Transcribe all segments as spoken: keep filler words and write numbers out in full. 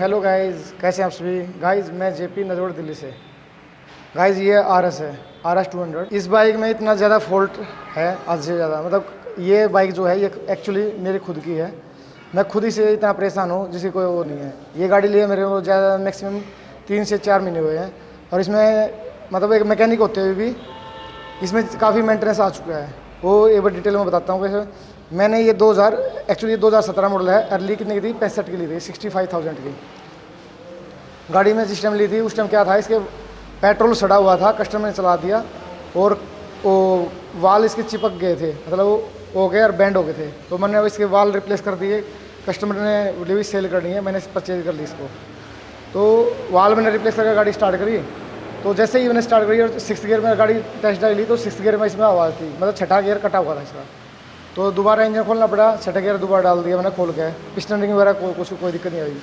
Hello guys, कैसे हैं आप सभी गाइस। मैं जेपी नजोर दिल्ली से। गाइस ये आरएस है, आर एस टू हंड्रेड। इस बाइक में इतना ज़्यादा फॉल्ट है, आज से ज़्यादा। मतलब ये बाइक जो है ये एक्चुअली मेरी खुद की है, मैं खुद ही से इतना परेशान हूँ जिसकी कोई वो नहीं है। ये गाड़ी लिए मेरे को ज़्यादा मैक्सिमम तीन से चार महीने हुए हैं और इसमें मतलब एक मैकेनिक होते हुए भी इसमें काफ़ी मेंटेनेंस आ चुका है। वो एक बार डिटेल में बताता हूँ कैसे। मैंने ये दो हज़ार एक्चुअली दो हज़ार सत्रह मॉडल है। अर्ली कितने की थी? पैंसठ की ली थी, सिक्सटी फाइव थाउजेंड की। गाड़ी में जिस टाइम ली थी उस टाइम क्या था, इसके पेट्रोल सड़ा हुआ था, कस्टमर ने चला दिया और वो वाल इसके चिपक गए थे, मतलब वो हो गए और बैंड हो गए थे। तो मैंने अब इसके वाल रिप्लेस कर दिए, कस्टमर ने डिलीवरी सेल करनी है, मैंने परचेज कर ली इसको। तो वाल मैंने रिप्लेस करके गाड़ी स्टार्ट करी। तो जैसे ही मैंने स्टार्ट करी और सिक्स गियर में गाड़ी टेस्ट ड्राइव ली तो सिक्स गियर में इसमें आवाज़ थी, मतलब छठा गियर कटा हुआ था इसका। तो दोबारा इंजन खोलना पड़ा, छठा गियर दोबारा डाल दिया मैंने खोल के। पिस्टन रिंग वगैरह को, कुछ कोई दिक्कत नहीं आई।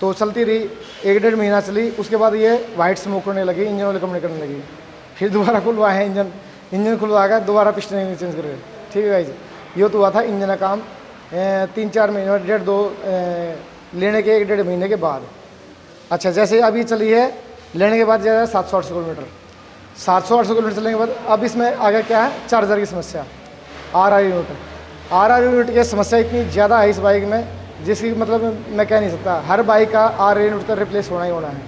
तो चलती रही, एक डेढ़ महीना चली। उसके बाद ये वाइट स्मोक करने लगी, इंजन वाले कम निकलने लगी। फिर दोबारा खुलवा है इंजन, इंजन खुलवा गया, दोबारा पिस्टन रिंग चेंज कर। ठीक है भाई, ये तो हुआ था इंजन का काम तीन चार महीने, डेढ़ दो ए, लेने के एक डेढ़ महीने के बाद। अच्छा, जैसे अभी चली है लेने के बाद ज़्यादा सात सौ आठ सौ किलोमीटर सात सौ आठ सौ किलोमीटर चलने के बाद अब इसमें आगे क्या है, चार्जर की समस्या। R R unit R R unit की समस्या इतनी ज़्यादा है इस बाइक में, जिसकी मतलब मैं कह नहीं सकता। हर बाइक का आर आर यूनिट का रिप्लेस होना ही होना है।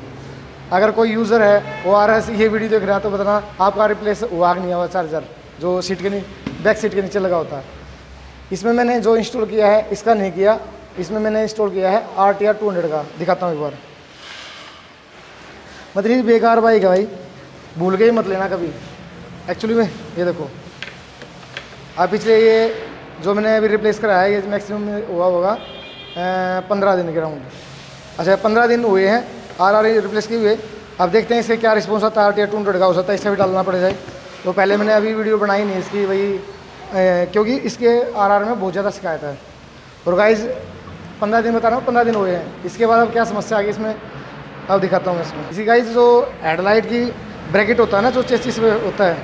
अगर कोई यूज़र है वो आर एस ये वीडियो देख रहा है तो बताना आपका रिप्लेस हुआ नहीं हुआ चार्जर, जो सीट के नीचे, बैक सीट के नीचे लगा होता है। इसमें मैंने जो इंस्टॉल किया है इसका नहीं किया, इसमें मैंने इंस्टॉल किया है R T R two hundred का। दिखाता हूँ एक बार। मतलब बेकार बाइक है भाई, भूल के ही मत लेना कभी। एक्चुअली में ये देखो, अब पिछले ये जो मैंने अभी रिप्लेस कराया है ये मैक्सिमम हुआ होगा पंद्रह दिन के राउंड। अच्छा, पंद्रह दिन हुए हैं आर आर रिप्लेस किए हुए। अब देखते हैं इसके क्या रिस्पॉन्स आता है। R T R two hundred का हो सकता है इसका भी डालना पड़ जाए। तो पहले मैंने अभी वीडियो बनाई नहीं इसकी भाई, क्योंकि इसके आर आर में बहुत ज़्यादा शिकायत है। और गाइज पंद्रह दिन बता रहा हूँ, पंद्रह दिन हुए हैं। इसके बाद अब क्या समस्या आ गई इसमें, अब दिखाता हूँ मैं इसमें। इसी गाइज जो हेडलाइट की ब्रैकेट होता है ना, जो चेसिस में होता है,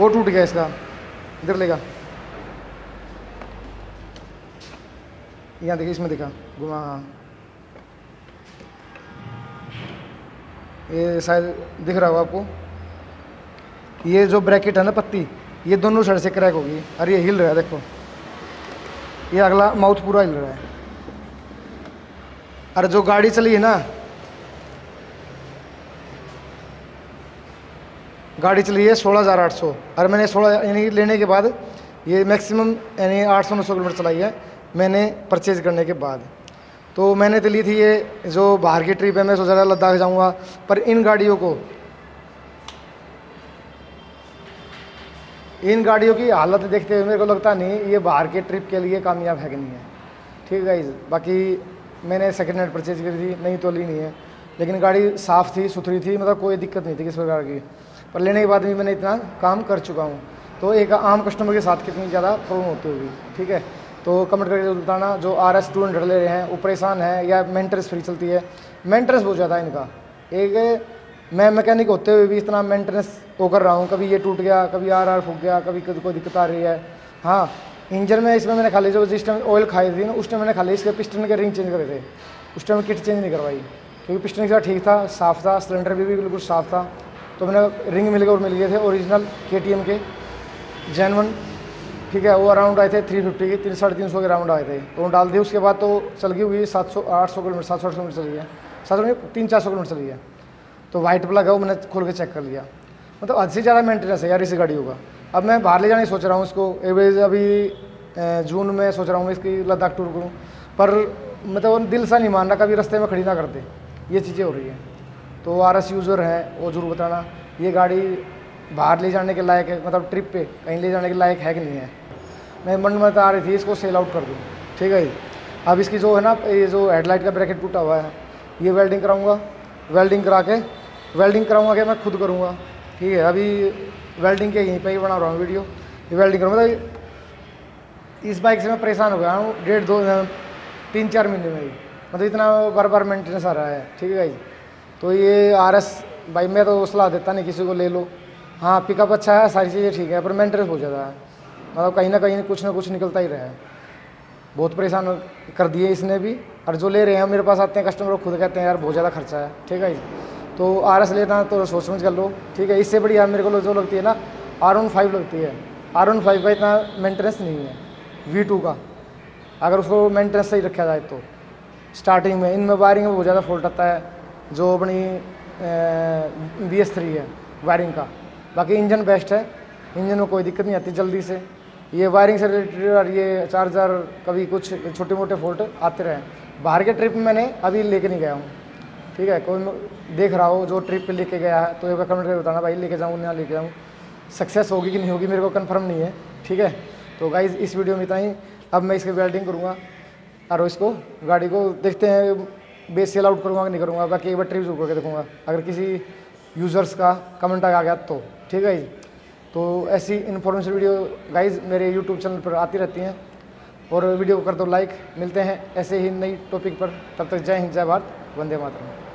वो टूट गया इसका। इधर लेगा, यहाँ देखिए, इसमें देखा घुमा, ये शायद दिख रहा होगा आपको। ये जो ब्रैकेट है ना पत्ती, ये दोनों साइड से क्रैक होगी। अरे ये हिल रहा है, देखो ये अगला माउथ पूरा हिल रहा है। अरे जो गाड़ी चली है ना, गाड़ी चली है सोलह हज़ार आठ सौ, और मैंने सोलह यानी लेने के बाद ये मैक्सिमम यानी आठ सौ नौ सौ किलोमीटर चलाई है मैंने परचेज़ करने के बाद। तो मैंने तो ली थी ये, जो बाहर की ट्रिप है, मैं सोच रहा लद्दाख जाऊंगा, पर इन गाड़ियों को इन गाड़ियों की हालत देखते हुए मेरे को लगता नहीं ये बाहर के ट्रिप के लिए कामयाब है कि नहीं है। ठीक है, बाकी मैंने सेकेंड हैंड परचेज़ करी थी, नहीं तो ली नहीं है। लेकिन गाड़ी साफ़ थी, सुथरी थी, मतलब कोई दिक्कत नहीं थी किसी प्रकार की। पर लेने के बाद भी मैंने इतना काम कर चुका हूँ, तो एक आम कस्टमर के साथ कितनी ज़्यादा प्रॉब्लम होती होगी। ठीक है, तो कमेंट करके जरूर बताना। जो आर एस टू हंड्रेड ले रहे हैं वो परेशान है या मेंटेनेंस फ्री चलती है? मेंटेनेंस बहुत ज़्यादा है इनका। एक मैं मैकेनिक होते हुए भी इतना मेंटेनेंस वो कर रहा हूँ, कभी ये टूट गया, कभी आर आर फूक गया, कभी कोई दिक्कत आ रही है। हाँ, इंजन में इसमें मैंने खाली जो जिस टाइम ऑयल खाई थी ना, उस टाइम मैंने खाली इसके पिस्टन के रिंग चेंज करे थे, उस टाइम किट चेंज नहीं करवाई, क्योंकि पिस्टन का ठीक था, साफ़ था, सिलेंडर भी बिल्कुल साफ़ था। तो मैंने रिंग मिल गए और मिल गए थे ओरिजिनल केटीएम के जेनवन। ठीक है, वो अराउंड आए थे तीन सौ पचास के, तीन साढ़े तीन सौ के राउंड आए थे, तो वो डाल दिए। उसके बाद तो चल गई हुई सात सौ आठ सौ किलोमीटर, सात सौ आठ सौ किलोमीटर चली है, सात सौ तीन चार सौ किलोमीटर चली है। तो वाइट प्लग है, वो मैंने खोल के चेक कर लिया। मतलब अच्छी ज़्यादा मेंटेनेंस है यार इसी गाड़ी होगा। अब मैं बाहर ले जाने सोच रहा हूँ इसको, एवरेज अभी जून में सोच रहा हूँ इसकी लद्दाख टूर करूँ, पर मतलब दिल सा नहीं मान रहा, कभी रास्ते में खड़ी ना करते, ये चीज़ें हो रही हैं। तो आर एस यूज़र है वो जरूर बताना ये गाड़ी बाहर ले जाने के लायक है, मतलब ट्रिप पे कहीं ले जाने के लायक है कि नहीं है। मैं मन में आ रही थी इसको सेल आउट कर दूँ। ठीक है, अब इसकी जो है ना, ये जो हेडलाइट का ब्रैकेट टूटा हुआ है, ये वेल्डिंग कराऊंगा। वेल्डिंग करा के वेल्डिंग कराऊंगा कि मैं खुद करूँगा। ठीक है, अभी वेल्डिंग के यहीं पर ही बना रहा हूँ वीडियो, ये वेल्डिंग करूँगा। मतलब इस बाइक से मैं परेशान हो गया हूँ डेढ़ दो तीन चार महीने में ही, मतलब इतना बार बार मेंटेनेंस आ रहा है। ठीक है, तो ये आर एस भाई मैं तो सलाह देता नहीं किसी को, ले लो। हाँ, पिकअप अच्छा है, सारी चीज़ें ठीक है, पर मेंटेनेंस हो जाता है, मतलब कहीं ना कहीं कुछ ना कुछ निकलता ही रहा है। बहुत परेशान कर दिए इसने भी। और जो ले रहे हैं मेरे पास आते हैं कस्टमर, खुद कहते हैं यार बहुत ज़्यादा खर्चा है। ठीक है, तो आर एस लेना तो सोच समझ कर लो। ठीक है, इससे बढ़िया मेरे को जो लगती है ना आर वन फाइव लगती है। आर वन फाइव का इतना मेंटेनेंस नहीं है वी टू का, अगर उसको मेंटेनेंस सही रखा जाए तो। स्टार्टिंग में इनमें वायरिंग में बहुत ज़्यादा फॉल्ट आता है, जो अपनी बी एस थ्री है वायरिंग का। बाकी इंजन बेस्ट है, इंजन में कोई दिक्कत नहीं आती जल्दी से। ये वायरिंग से रिलेटेड और ये चार्जर कभी कुछ छोटे मोटे फॉल्ट आते रहे। बाहर के ट्रिप में मैंने अभी लेके नहीं गया हूँ। ठीक है, कोई देख रहा हो जो ट्रिप पे लेके गया है तो एक बार कमेंट करके बताना भाई लेके जाऊँ ना लेके जाऊँ, सक्सेस होगी कि नहीं होगी मेरे को कंफर्म नहीं है। ठीक है, तो गाइज इस वीडियो में इतना ही। अब मैं इसकी वेल्डिंग करूँगा और इसको गाड़ी को देखते हैं बेस सेल आउट करूँगा कि नहीं करूँगा। बाकी एक बार ट्रिप जरूर करके देखूँगा अगर किसी यूज़र्स का कमेंट आ गया तो। ठीक है, तो ऐसी इन्फॉर्मेशन वीडियो गाइज मेरे यूट्यूब चैनल पर आती रहती हैं, और वीडियो को कर दो लाइक। मिलते हैं ऐसे ही नई टॉपिक पर, तब तक जय हिंद, जय भारत, वंदे मातरम।